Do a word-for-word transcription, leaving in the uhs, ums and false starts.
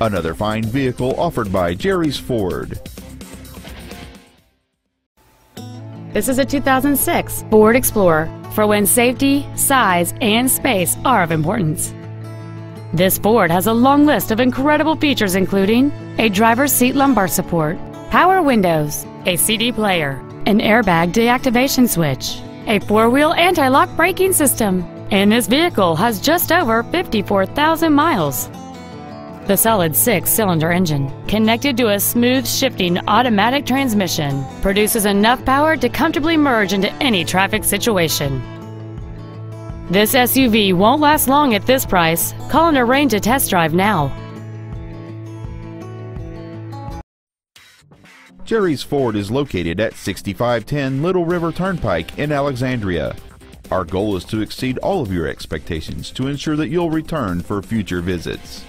another fine vehicle offered by Jerry's Ford. This is a two thousand six Ford Explorer for when safety, size, and space are of importance. This Ford has a long list of incredible features, including a driver's seat lumbar support, power windows, a C D player, an airbag deactivation switch, a four-wheel anti-lock braking system, and this vehicle has just over fifty-four thousand miles. The solid six-cylinder engine, connected to a smooth shifting automatic transmission, produces enough power to comfortably merge into any traffic situation. This S U V won't last long at this price. Call and arrange a test drive now. Jerry's Ford is located at sixty-five ten Little River Turnpike in Alexandria. Our goal is to exceed all of your expectations to ensure that you'll return for future visits.